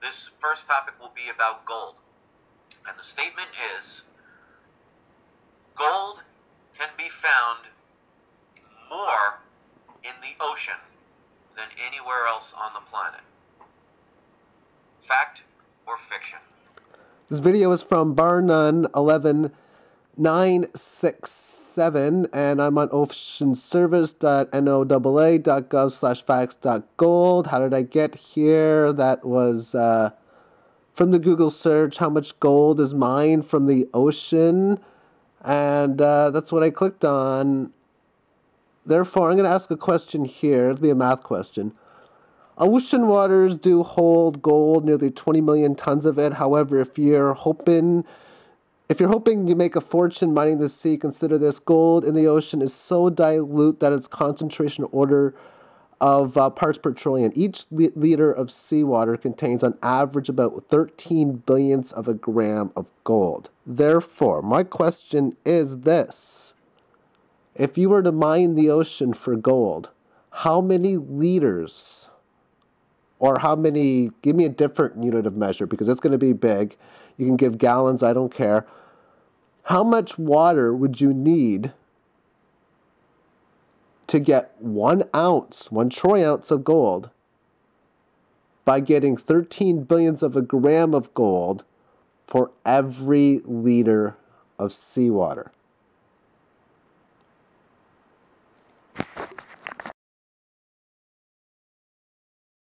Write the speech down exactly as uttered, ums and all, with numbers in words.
This first topic will be about gold. And the statement is, gold can be found more in the ocean than anywhere else on the planet. Fact or fiction? This video is from Bar None eleven nine six seven, and I'm on oceanservice dot N O A A dot gov slash facts dot gold. How did I get here? That was uh, from the Google search, how much gold is mined from the ocean? And uh, that's what I clicked on. Therefore, I'm going to ask a question here. It'll be a math question. Ocean waters do hold gold, nearly twenty million tons of it. However, if you're hoping, if you're hoping you make a fortune mining the sea, consider this: gold in the ocean is so dilute that its concentration order of uh, parts per trillion. Each li liter of seawater contains, on average, about thirteen billionths of a gram of gold. Therefore, my question is this: if you were to mine the ocean for gold, how many liters? Or how many, give me a different unit of measure, because it's going to be big. You can give gallons, I don't care. How much water would you need to get one ounce, one troy ounce of gold by getting thirteen billionths of a gram of gold for every liter of seawater?